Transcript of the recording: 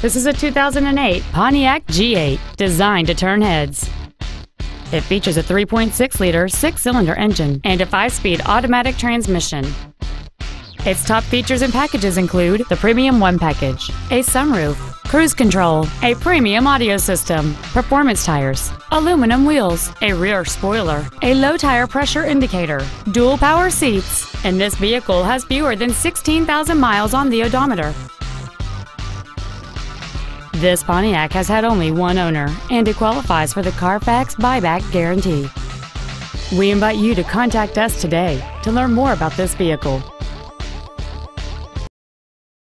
This is a 2008 Pontiac G8 designed to turn heads. It features a 3.6-liter six-cylinder engine and a 5-speed automatic transmission. Its top features and packages include the Premium One package, a sunroof, cruise control, a premium audio system, performance tires, aluminum wheels, a rear spoiler, a low tire pressure indicator, dual power seats, and this vehicle has fewer than 16,000 miles on the odometer. This Pontiac has had only one owner, and it qualifies for the Carfax Buyback Guarantee. We invite you to contact us today to learn more about this vehicle.